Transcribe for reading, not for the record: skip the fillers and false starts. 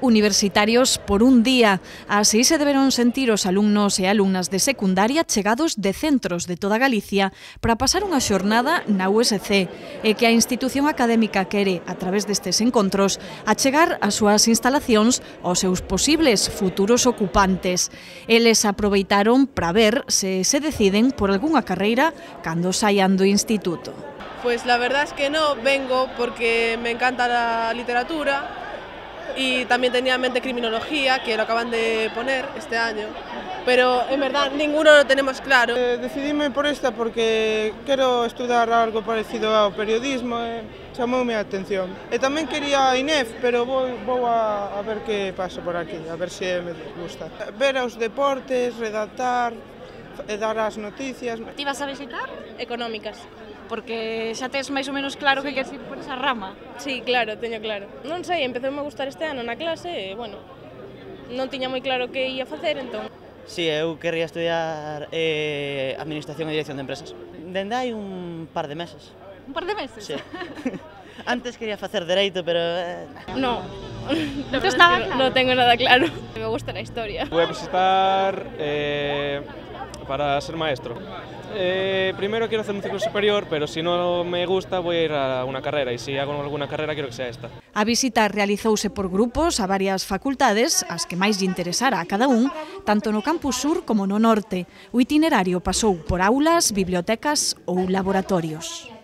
universitarios por un día. Así se deberón sentir os alumnos e alumnas de secundaria chegados de centros de toda Galicia para pasar unha xornada na USC, e que a institución académica quere, a través destes encontros, achegar as súas instalacións aos seus posibles futuros ocupantes. Eles aproveitaron para ver se se deciden por algunha carreira cando saian do instituto. Pues la verdad es que no, vengo porque me encanta la literatura, y también tenía en mente criminología, que lo acaban de poner este año, pero en verdad ninguno lo tenemos claro. Decidíme por esta porque quero estudar algo parecido ao periodismo, chamoume a atención. E tamén quería a INEF, pero vou a ver que pasa por aquí, a ver se me gusta. Ver os deportes, redactar, dar as noticias. Ti vas a visitar? Económicas. Porque xa tes máis ou menos claro que queres ir por esa rama? Sí, claro, teño claro. Non sei, empezoume a gustar este ano na clase e, bueno, non tiña moi claro que ia facer, entón. Sí, eu querría estudiar Administración e Dirección de Empresas. Dende hai un par de meses. Un par de meses? Sí. Antes quería facer Dereito, pero... No, non tengo nada claro. Me gusta a historia. Voy a presentar... para ser maestro. Primero quiero hacer un ciclo superior, pero si no me gusta voy a ir a una carrera, y si hago alguna carrera quiero que sea esta. A visita realizouse por grupos a varias facultades, as que máis lle interesara a cada un, tanto no campus sur como no norte. O itinerario pasou por aulas, bibliotecas ou laboratorios.